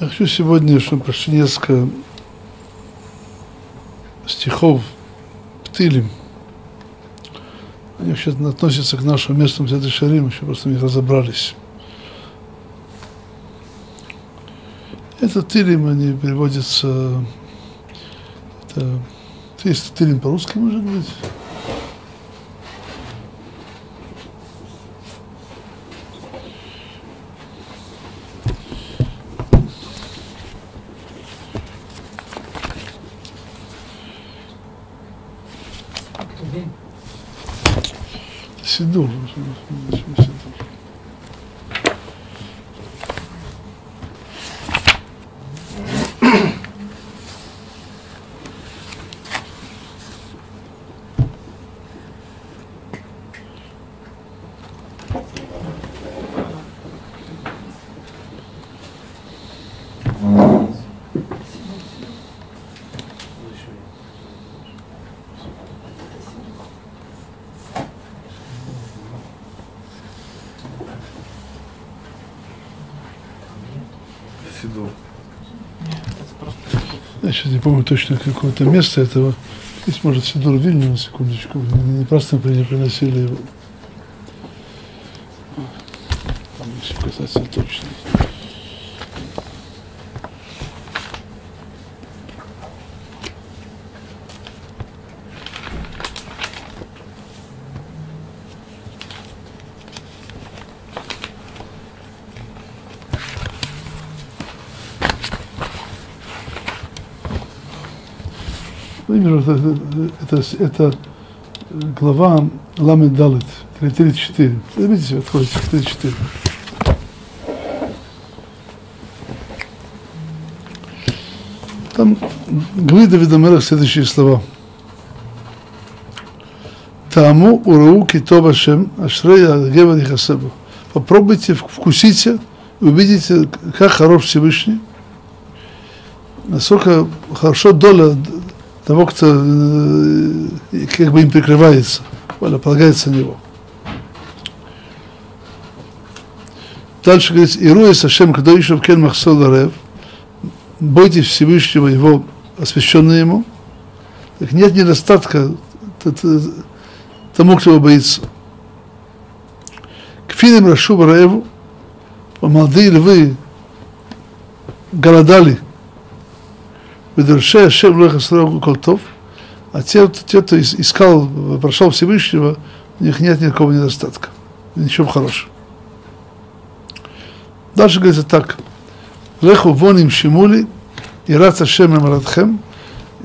Я хочу сегодня, чтобы прочли несколько стихов Тылим. Они вообще относятся к нашему месту Месилат Йешарим, еще просто не разобрались. Это Тылим, они переводятся... Это... Тылим по-русски, может быть? Сидур. Я сейчас не помню точно какое-то место этого. Здесь, может, Сидор Вильню, на секундочку. Не просто например, приносили его. Там еще касается точно. Это глава Ламед Далет, 34. Видите, отходит 34. Там говорит Давид Амелех следующие слова. Тааму урау ки тов Ашем ашрей агевар ихасебо. Попробуйте, вкусите, увидите, как хорош Всевышний, насколько хорошо доля того, кто как бы им прикрывается, полагается на него. Дальше говорится, «Ируя сашем кадоишев кен махсол арев», «Бойтесь Всевышнего, его освященный ему». Так нет недостатка тому, кто его боится. «Кфилим рашу бараеву», «Молодые львы голодали». А те, кто искал, прошел Всевышнего, у них нет никакого недостатка, ничего хорошего. Дальше говорится так. Леху воним шимули, и рата шем и маратхем,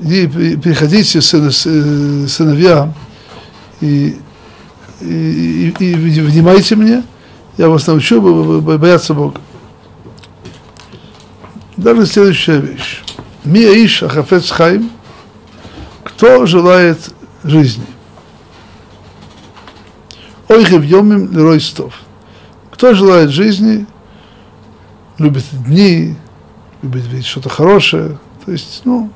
и приходите, сыновья, и внимайте мне, я вас научу бояться Бога. Дальше следующая вещь. Мияиш Хафец Хаим, кто желает жизни. Ойхев Йомим Лерой Стов, кто желает жизни, любит дни, любит видеть что-то хорошее, то есть, ну,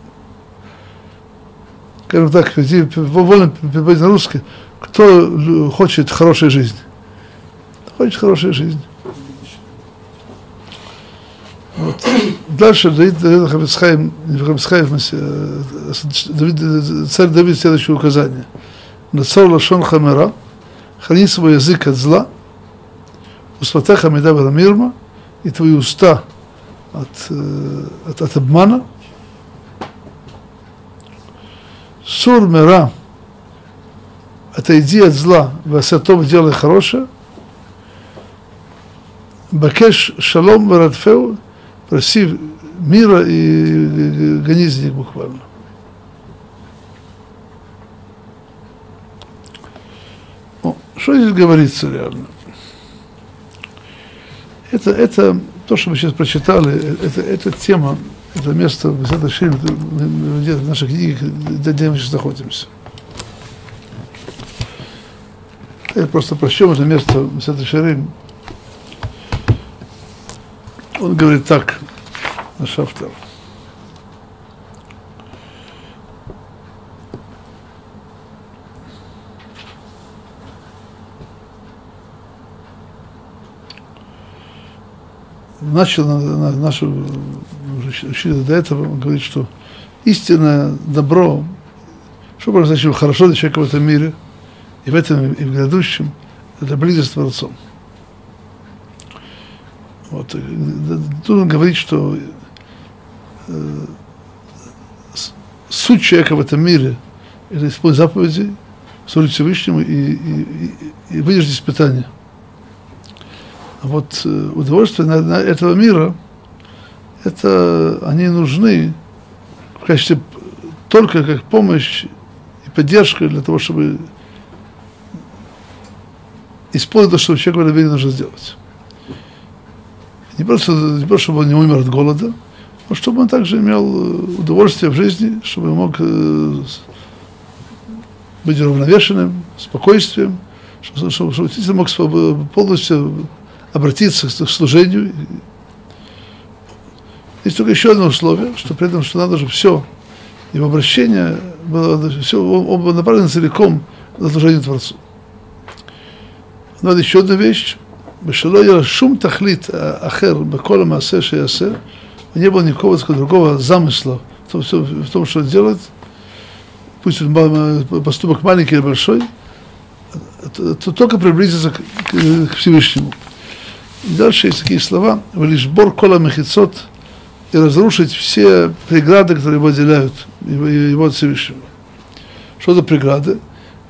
скажем так, вольно переводить на русский, кто хочет хорошей жизни, хочет хорошей жизни. Вот. Дальше царь Давид следующее указание. Нацор лашон хамера, храни свой язык от зла, усвата хамеда барамирма, и твои уста от обмана. Сур мера, отойди от зла, васятов делай хорошее. Бакеш шалом барадфеу, проси мира и гони из них буквально. О, что здесь говорится реально? Это то, что мы сейчас прочитали, это тема, это место, где в нашей книге, где мы сейчас находимся. Я просто прочтем это место Месилат Йешарим. Он говорит так, наш автор. начал нашу учитель до этого, он говорит, что истинное добро, что значит хорошо для человека в этом мире, и в этом, и в грядущем, это близость с Творцом. Вот. Тут он говорит, что суть человека в этом мире – это исполнить заповеди, служить Всевышнему и выдержать испытания. А вот удовольствия этого мира, это они нужны в качестве только как помощь и поддержка для того, чтобы исполнить то, что человеку в этом мире нужно сделать. Не просто, чтобы он не умер от голода, но чтобы он также имел удовольствие в жизни, чтобы он мог быть уравновешенным, спокойствием, чтобы он мог полностью обратиться к служению. Есть только еще одно условие, что при этом, что надо же все, его обращение было, все, он был направлен целиком на служение Творцу. Но это еще одна вещь. Не было никакого другого замысла в том, что он делает. Пусть поступок маленький или большой, то только приблизиться к Всевышнему. Дальше есть такие слова: «Валишбор кола мехицот», и разрушить все преграды, которые его отделяют, его от Всевышнего. Что за преграды?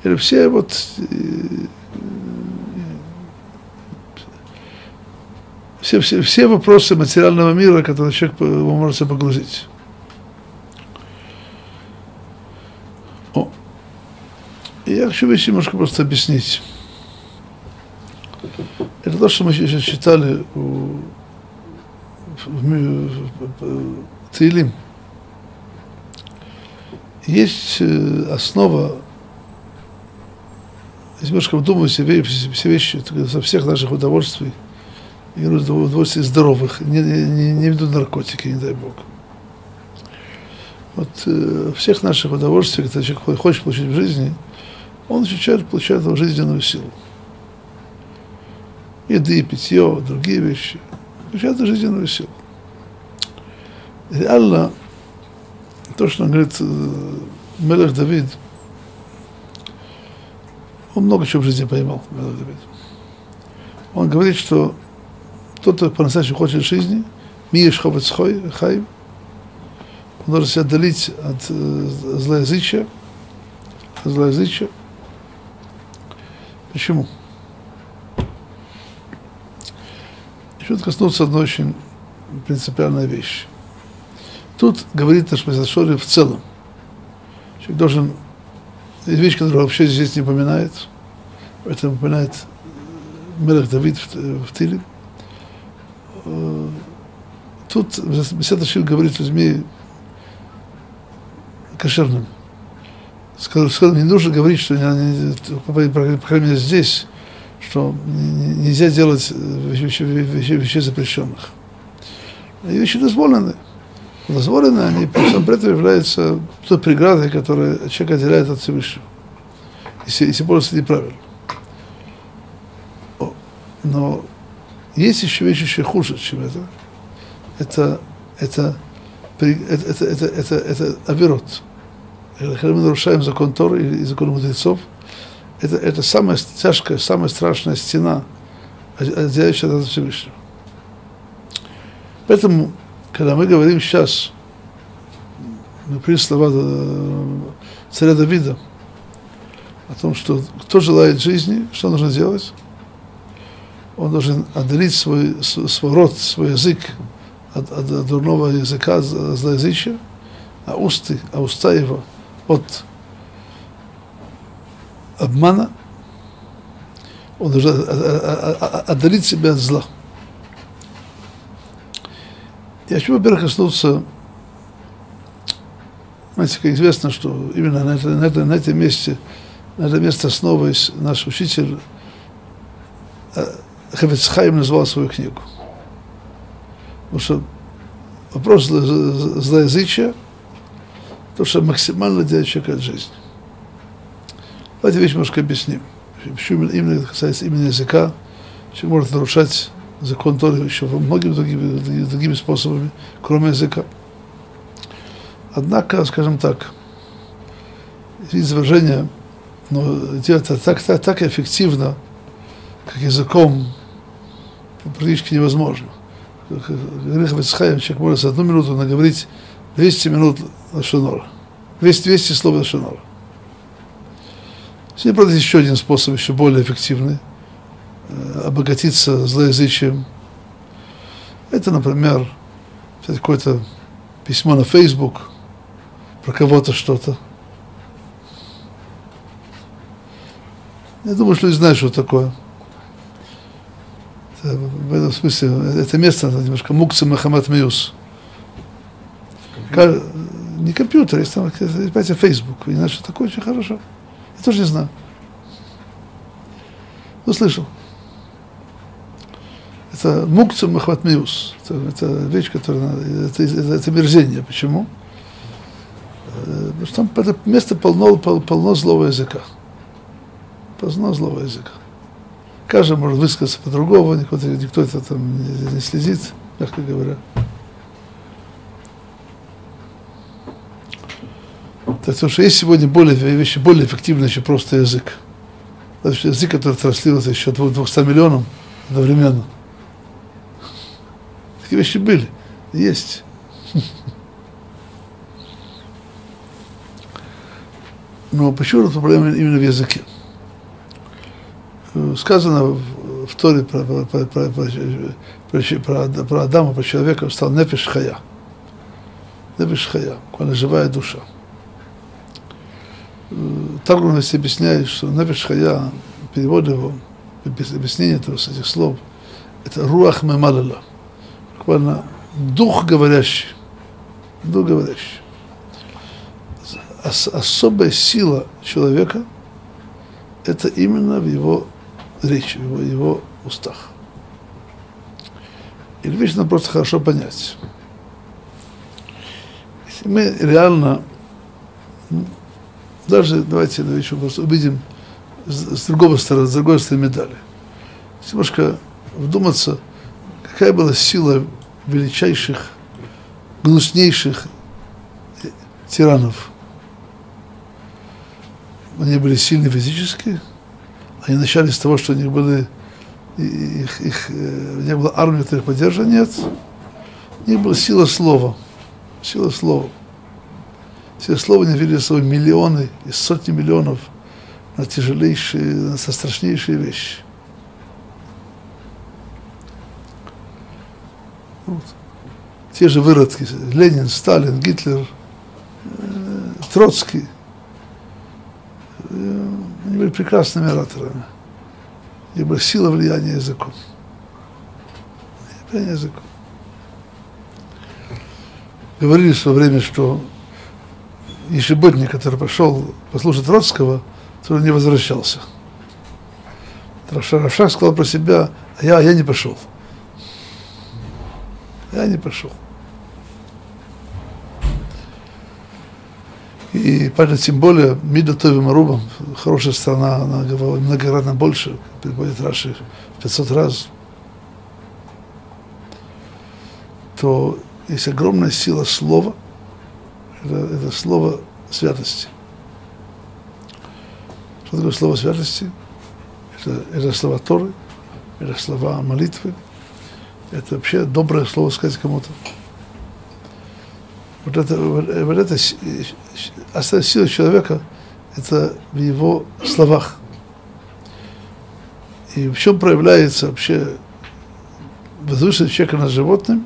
Или все все вопросы материального мира, которые человек может себя погрузить. Я хочу вещи немножко просто объяснить. Это то, что мы сейчас читали в Тылим. Есть основа, если немножко вдумывать все вещи со всех наших удовольствий, и удовольствий здоровых, не ведут наркотики, не дай Бог. Всех наших удовольствий, которые человек хочет получить в жизни, он сейчас получает жизненную силу. Еды, питье, другие вещи. Получает жизненную силу. Реально, то, что он говорит, Мелех Давид, он много чего в жизни поймал, Мелех Давид. Он говорит, что тот, кто по-настоящему хочет жизни, Миеш Хафец Хаим, он должен себя отдалить от злоязычия. Почему? Еще коснуться одной очень принципиальной вещи. Тут говорит наш Хафец Хаим в целом. Человек должен... Есть вещь, которая вообще здесь не упоминает. Это упоминает Мелех Давид в Тилим. Тут Месилат Йешарим говорит людьми кошерным. Сказано, не нужно говорить, что, по крайней мере, здесь, что нельзя делать вещей запрещенных. И вещи дозволены. Дозволены они, при этом являются той преградой, которая человек отделяет от Всевышнего. Если просто неправильно. Но есть еще вещи еще хуже, чем это. Это авирот. Когда мы нарушаем закон Торы и закон мудрецов, это самая тяжкая, самая страшная стена, отделяющая от Всевышнего. Поэтому, когда мы говорим сейчас, например, слова царя Давида о том, что кто желает жизни, что нужно делать? Он должен отделить свой рот, свой язык от дурного языка, от злоязычия, а уста его от обмана. Он должен отдалить себя от зла. Я хочу, во-первых, коснуться, знаете, как известно, что именно на это место основываясь, наш учитель Хафец Хаим назвал свою книгу. Потому что вопрос злоязычия, то, что максимально делает человека от жизни. Давайте вещь немножко объясним. Почему именно касается именно языка, человек может нарушать закон Торы еще во многими другими способами, кроме языка. Однако, скажем так, из выражения, но делать это так эффективно, как языком, практически невозможно. Говорит Хафец Хаим, человек может за одну минуту наговорить 200 минут лашонора, 200 слов лашонора. Сегодня, правда, еще один способ, еще более эффективный, обогатиться злоязычием. Это, например, какое-то письмо на Facebook про кого-то что-то. Я думаю, что люди знают, что такое. Это, в этом смысле, это место немножко мукцы Мухаммад Мьюз. Не компьютер, есть там, понимаете, Facebook. Не знаю, что такое, очень хорошо. Я тоже не знаю. Ну, слышал. Это мукца махватмиус. Это вещь, которая... Это мерзение. Почему? Потому что там это место полно злого языка. Полно злого языка. Каждый может высказаться по-другому, никто это там не следит, мягко говоря. Потому что есть сегодня вещи более эффективные, чем просто язык. Язык, который транслируется еще 200 миллионам одновременно. Такие вещи были, есть. Но почему эта проблема именно в языке? Сказано в Торе про Адама, про человека, стал нефеш хая. Нефеш хая, буквально живая душа. Таргум объясняет, что нефеш хая, перевод его, объяснение этого, с этих слов, это руах мемалала. Буквально дух говорящий. Дух говорящий. Особая сила человека – это именно в его речи, в его устах. И вещь надо просто хорошо понять. Если мы реально, даже давайте на вещь просто увидим с другой стороны медали. Если немножко вдуматься, какая была сила величайших, гнуснейших тиранов? Они были сильны физически, они начали с того, что у них были, не было армии, которая их поддерживала, нет. У них была сила слова, сила слова. Все слова не вели с собой миллионы и сотни миллионов на тяжелейшие, на страшнейшие вещи. Вот. Те же выродки, Ленин, Сталин, Гитлер, Троцкий, они были прекрасными ораторами, и была сила влияния языком. Влияние языком. Говорили в свое время, что ешеботник, который пошел послушать Троцкого, то он не возвращался. Равшах сказал про себя, а я не пошел. Я не пошел. И понятно, тем более, Мида Товим Арубам, хорошая страна, она говорила многократно больше, переводит Раши в 500 раз, то есть огромная сила слова, это слово святости. Что такое слово святости? Это слова Торы, это слова молитвы. Это вообще доброе слово сказать кому-то. Вот это осталась сила человека, это в его словах. И в чем проявляется вообще возвышенность человека над животным?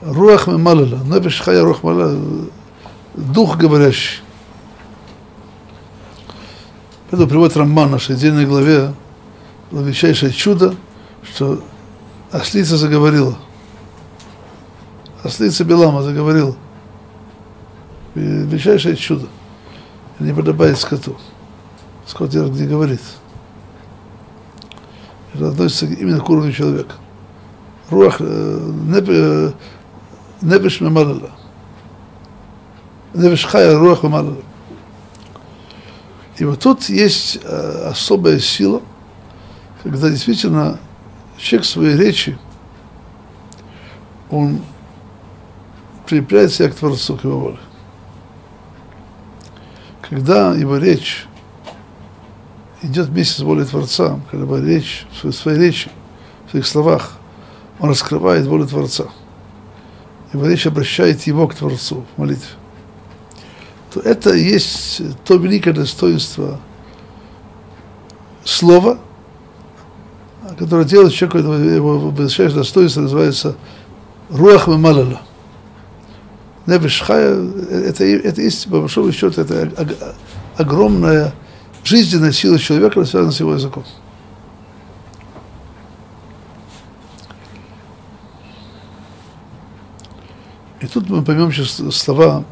Руах мемалала, нефеш хая руах мемалала, дух говорящий. Это приводит Рамбан в нашей отдельной главе, величайшее чудо, что ослица заговорила. Ослица Билама заговорила. Величайшее чудо. Не подобает скоту. Скот не говорит. Это относится именно к уровню человека. Руах нефеш мемалала. Нефеш хая руах мемалала. И вот тут есть особая сила, когда действительно человек в своей речи, он прилепляет себя к Творцу, к его воле. Когда его речь идет вместе с волей Творца, когда его речь, в своей речи, в своих словах, он раскрывает волю Творца, его речь обращает его к Творцу в молитве, то это и есть то великое достоинство слова, которое делает человеку, его обращающее достоинство, называется «руах мемалала». Нефеш хая, это есть, по большому счету, это огромная жизненная сила человека, связанная с его языком. И тут мы поймем сейчас слова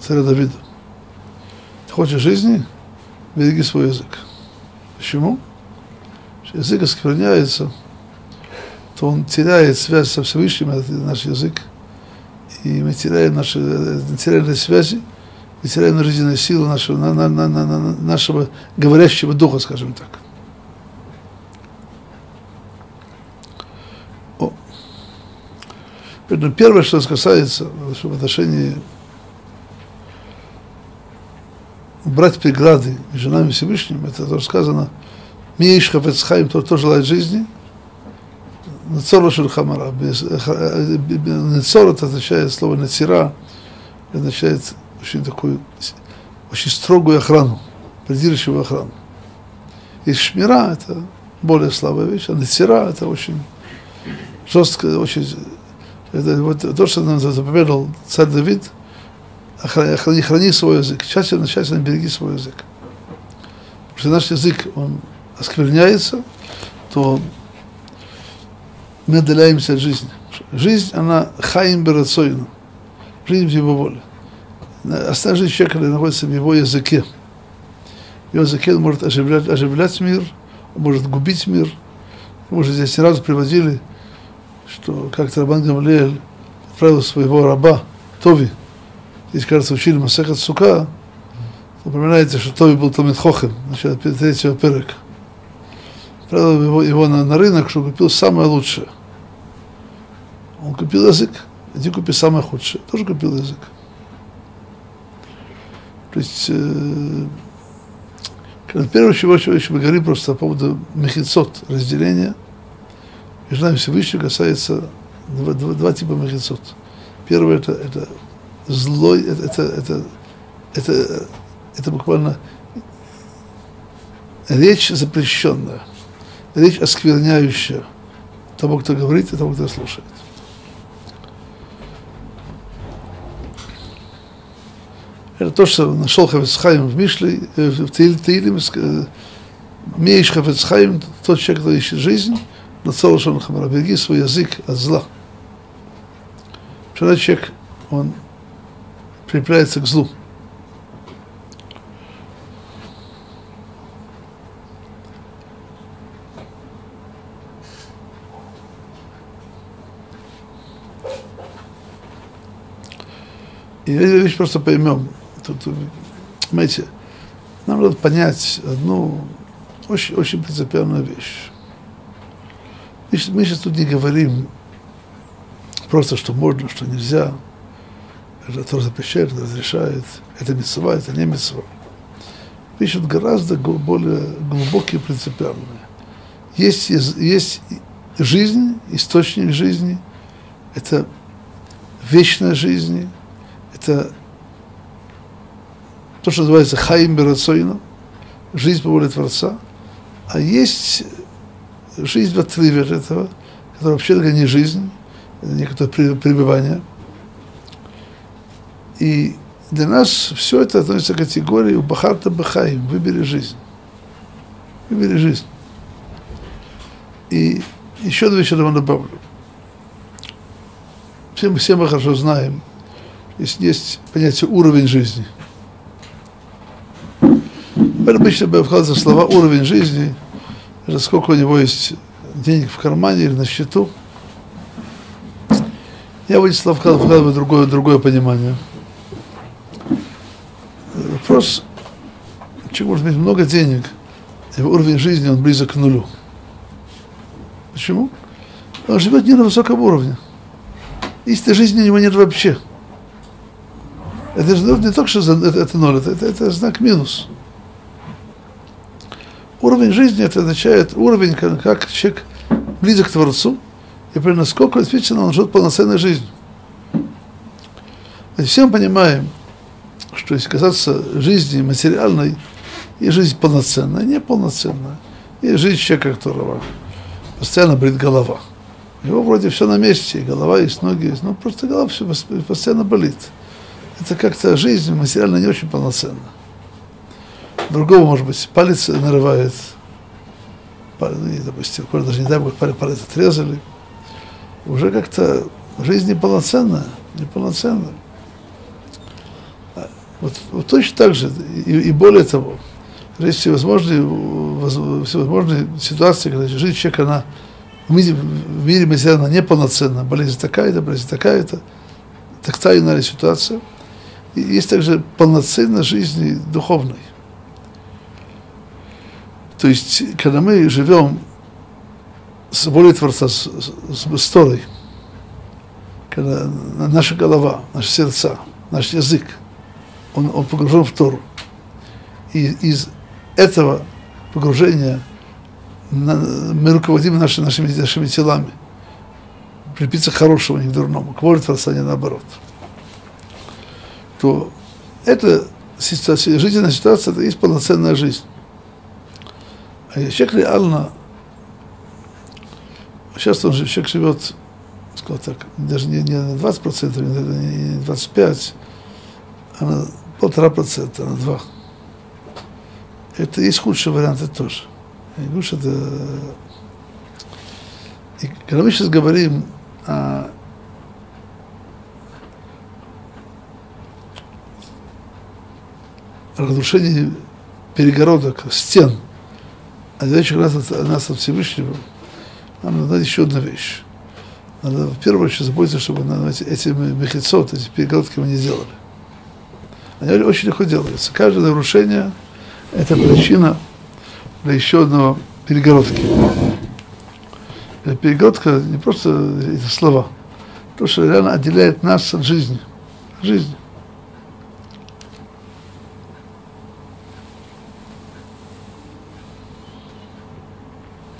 царя Давида. Ты хочешь жизни? Береги свой язык. Почему? Если язык оскверняется, то он теряет связь со Всевышним, это наш язык. И мы теряем наши материальные связи, мы теряем жизненную силу нашего говорящего духа, скажем так. Поэтому первое, что касается в отношении убрать преграды между нами и Всевышним, это тоже сказано, «Мииш Хафец Хаим», кто желает жизни, «Нецора Шурхамара». «Нецора» означает слово «нецира», означает очень такую, очень строгую охрану, придирчивую охрану. И «шмира» — это более слабая вещь, а «нецира» — это очень жесткая, очень... Это вот то, что нам заповедал царь Давид, храни свой язык, тщательно береги свой язык. Потому что наш язык, он оскверняется, то мы отдаляемся от жизни. Жизнь, она хаим берацойна, жизнь в его воле. Остальная жизнь человека находится в его языке. В его языке он может оживлять мир, он может губить мир. Мы уже здесь не раз приводили, что как-то Рабан Гамлиэль отправил своего раба Тови. Здесь, кажется, учили Масехат Сука. Упоминается, что Тови был Талмид Хохем, значит, третьего перека. Отправил его на рынок, что купил самое лучшее. Он купил язык, иди купи самое худшее. Тоже купил язык. То есть, первое, чего мы говорим просто по поводу мехицот, разделения, между нами Всевышнего касается два типа махицот. Первое это злой, это буквально речь запрещенная, речь оскверняющая того, кто говорит, и того, кто слушает. Это то, что нашел Хафец Хаим в Мишле, в Тылим, «Меиш Хафец Хаим», тот человек, кто ищет жизнь, береги свой язык от зла. Вчера человек, он прилепляется к злу. И эту вещь просто поймем. Тут, понимаете, нам надо понять одну очень принципиальную вещь. Мы сейчас тут не говорим просто, что можно, что нельзя. Это тоже запрещает, это разрешает. Это мицва, это не мицва. Вещи гораздо более глубокие, принципиальные. Есть жизнь, источник жизни. Это вечная жизнь. Это то, что называется хаим берацойна, жизнь по воле Творца. А есть... Жизнь в отрыве от этого, которая вообще такая не жизнь, это некоторое пребывание. И для нас все это относится к категории «Бахарта Бахаим» – «Выбери жизнь». Выбери жизнь. И еще две вещи я вам добавлю. Все мы хорошо знаем, есть понятие «уровень жизни». Обычно вкладываются слова «уровень жизни», это сколько у него есть денег в кармане или на счету. Я в эти слова вкладываю другое понимание. Вопрос, человек может иметь много денег, его уровень жизни, он близок к нулю. Почему? Он живет не на высоком уровне. Истинной жизни у него нет вообще. Это же не только что это ноль, это знак минус. Уровень жизни — это означает уровень, как человек близок к Творцу, и примерно сколько действительно он живет полноценной жизнью. И все мы понимаем, что если касаться жизни материальной, и жизнь полноценная, неполноценная, и жизнь человека, которого постоянно болит голова. У него вроде все на месте, и голова есть, ноги есть, но просто голова все постоянно болит. Это как-то жизнь материально не очень полноценна. Другого, может быть, палец нарывает, допустим, даже не дай бог, палец отрезали. Уже как-то жизнь неполноценна. Вот точно так же, и более того, есть всевозможные ситуации, когда жизнь человека, она в мире материально неполноценна, болезнь такая-то, такая иная ситуация. И есть также полноценность жизни духовной. То есть, когда мы живем с волей Творца, с Торой, когда наша голова, наши сердца, наш язык, он погружен в Тору. И из этого погружения мы руководим нашими телами. Припиться к хорошему, не к дурному, к воле Творца, не наоборот. То эта жизненная ситуация — это есть полноценная жизнь. А человек реально, сейчас он же, человек живет, скажем так, даже не на 20%, не на 25%, а на 1,5%, на 2%. Это есть худшие варианты тоже. Я говорю, что это... И когда мы сейчас говорим о разрушении перегородок, стен, отдающих нас от Всевышнего, нам надо еще одна вещь. Надо в первую очередь заботиться, чтобы эти мехицот, эти перегородки мы не делали. Они очень легко делаются. Каждое нарушение — это причина для еще одного перегородки. Перегородка не просто это слова, то, что реально отделяет нас от жизни.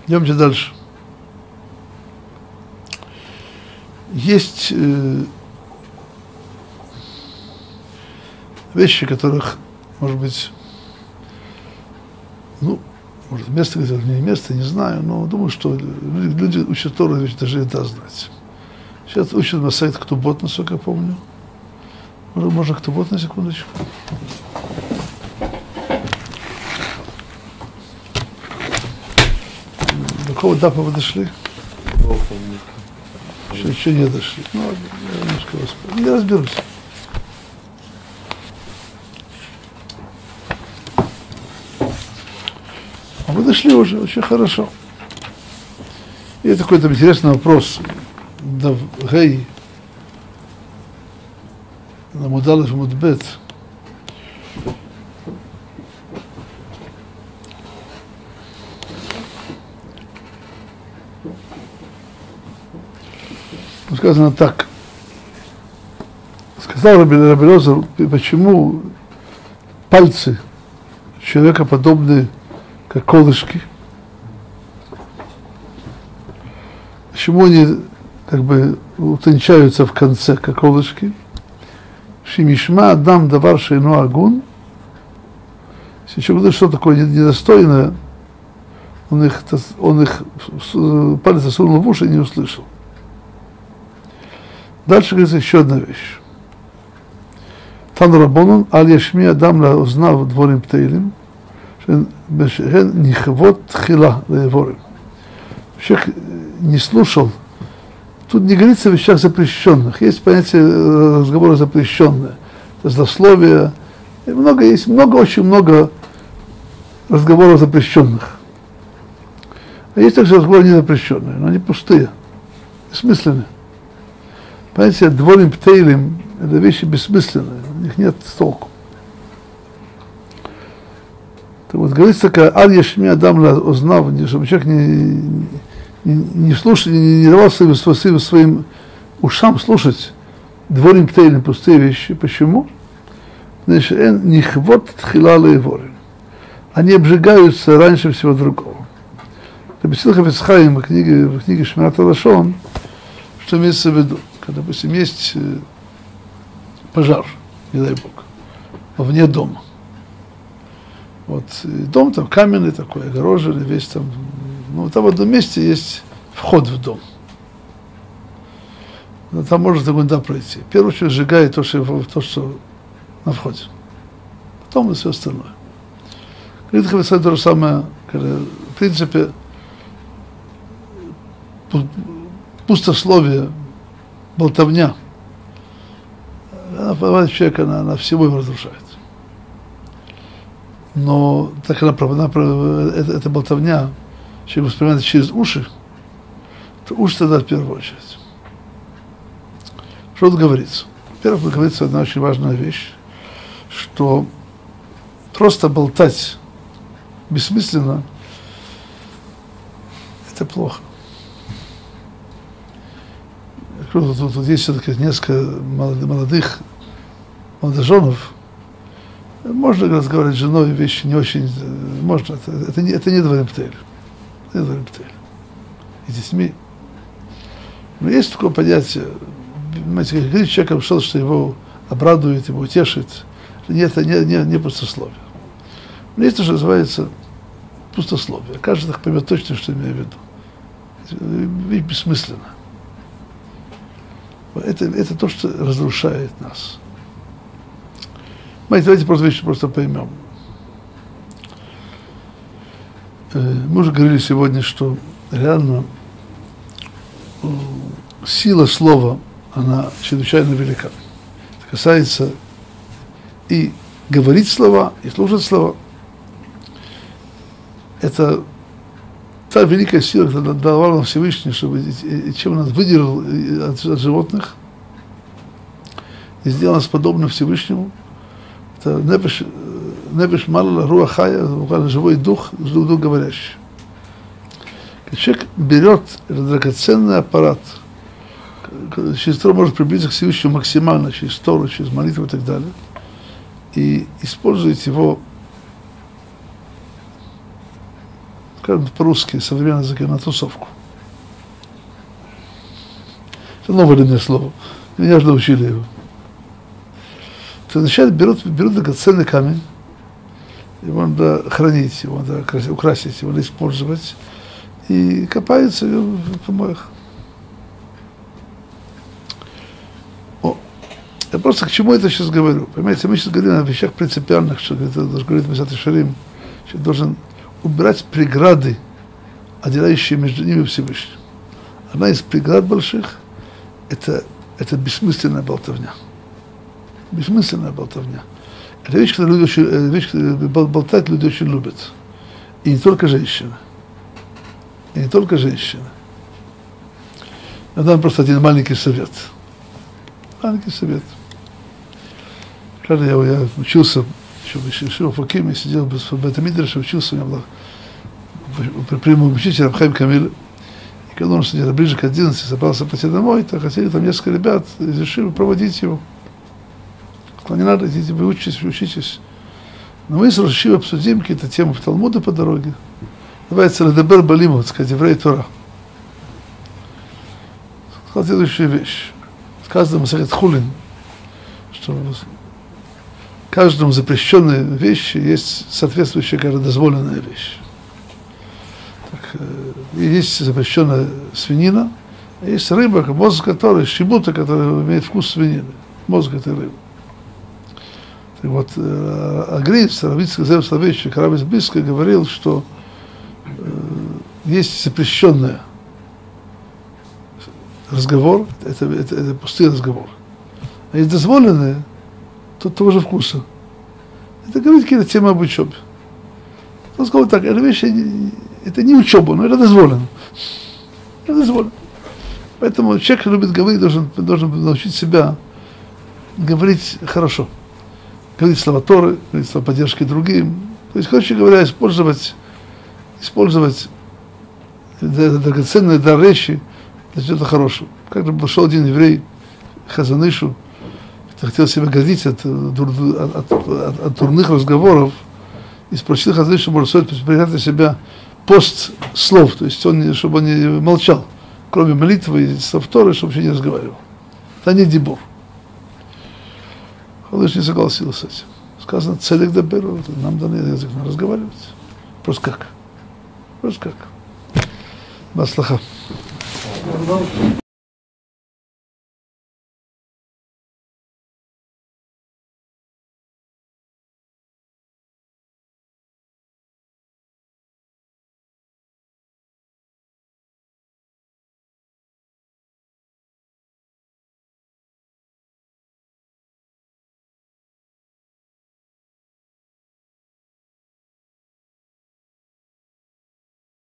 Идемте дальше. Есть вещи, которых, может быть, может, место, где не место, не знаю, но думаю, что люди учат Тору, ведь даже это знать. Сейчас учат на сайт Ктубот, насколько я помню. Можно Ктубот на секундочку? До какого дапа вы дошли? Еще не дошли. Ну, я немножко я разберусь. Вы дошли уже, очень хорошо. И такой там интересный вопрос. Гей, на Мудалев Мудбет. Сказано так. Сказал Рабби Лозер, почему пальцы человека подобны как колышки. Почему они как бы утончаются в конце, как колышки? Шимишма Адам давар шейну агун. Если человек говорит, что такое недостойное, он их палец сунул в уши и не услышал. Дальше говорится еще одна вещь. Тан Рабонун, аль яшми Адам ла узнал в дворим птейлим. Человек не слушал. Тут не говорится о вещах запрещенных. Есть понятие разговора запрещенное, злословие. И много есть, очень много разговоров запрещенных. А есть также разговоры незапрещенные, но они пустые, бессмысленные. Понятие дворим птейлим — это вещи бессмысленные, у них нет толку. Вот говорится такая, аль яшми Адам ла узнав, чтобы человек не слушал, не давал своим ушам слушать дворим птейны, пустые вещи. Почему? Значит, нихвот тхилала и ворин. Они обжигаются раньше всего другого. Объяснил Хафец Хаим в книге Шмират а-Лашон, что имеется в виду, когда, допустим, есть пожар, не дай бог, вне дома. Вот, дом там каменный такой, огороженный, весь там, ну, там в одном месте есть вход в дом. Но там можно до гунда пройти. В первую очередь сжигает то, что на входе. Потом и все остальное. Говорит Хафец Хаим то же самое, в принципе, пустословие, болтовня, она бывает человека, она всего его разрушает. Но так эта болтовня, человек воспринимает через уши, то уши тогда в первую очередь. Что тут говорится? Во-первых, говорится одна очень важная вещь, что просто болтать бессмысленно, это плохо. Тут есть все-таки несколько молодоженов. Можно разговаривать с женой, вещи не очень... Можно, это не дворим птель. И с детьми. Но есть такое понятие, понимаете, как говорит человек, что его обрадует, его утешит. Нет, это не пустословие. Но есть то, что называется пустословие. Каждый так поймет точно, что я имею в виду. Ведь бессмысленно. Это то, что разрушает нас. Давайте просто вещи просто поймем. Мы уже говорили сегодня, что реально сила слова, она чрезвычайно велика. Это касается и говорить слова, и слушать слова. Это та великая сила, которая дала нам Всевышний, чтобы, чем нас выдержал от животных и сделал нас подобным Всевышнему. Это небеш малла руахая, живой дух говорящий. Человек берет драгоценный аппарат, через который может приблизиться к Всевышнему максимально, через Тору, через молитву и так далее, и использует его, скажем по-русски, современный язык, на тусовку. Это новое для меня слово. Меня же научили его. То сначала берут драгоценный камень, его надо хранить, его надо украсить, его надо использовать, и копаются в помоях. Я просто к чему это сейчас говорю? Понимаете, мы сейчас говорим о вещах принципиальных, что говорит Месилат Йешарим, что должен убирать преграды, отделяющие между ними Всевышним. Одна из преград больших – это бессмысленная болтовня. Бессмысленная болтовня. Это вещь, которую болтать люди очень любят. И не только женщины. Я дам просто один маленький совет. Когда я учился, еще в Акиме, сидел в Бет-Мидраше, учился, у меня был прямой учитель Хаим Камиль. И когда он сидел ближе к 11, собрался пойти домой, то хотели там несколько ребят, решили проводить его. Сказал, не надо, идите, вы учитесь. Но мы с Рашивой обсудим какие-то темы в Талмуде по дороге. Давайте «Ледебер балиму», так сказать, «Еврей Тора». Сказал следующую вещь. Сказано в Масехет Хулин, что каждому запрещенной вещи есть соответствующая, каждая дозволенная вещь. Так, есть запрещенная свинина, а есть рыба, мозг которой, щебута, которая имеет вкус свинины, мозг этой рыбы. Так вот, Агрид, Соловейчик, Зев Соловейчик, Равис Близко говорил, что есть запрещенный разговор, это пустые разговоры, а есть дозволенные, то того же вкуса. Это говорит какие-то темы об учебе. Он сказал так, это вещи, это не учеба, но это дозволено. Поэтому человек любит говорить, должен научить себя говорить хорошо. Говорить слова Торы, говорить слова поддержки другим. То есть, короче говоря, использовать драгоценные дар речи, это что-то хорошее. Как-то пошел один еврей к Хазанышу, хотел себя гордить от дурных разговоров, и спросил Хазанышу, может, стоит принять на себя пост слов, то есть он, чтобы он не молчал, кроме молитвы и слов Торы, чтобы вообще не разговаривал. Это не дебор. Хазаныш не согласился с этим. Сказано, целик доберу, нам данный язык надо разговаривать. Просто как? Просто как? Маслаха.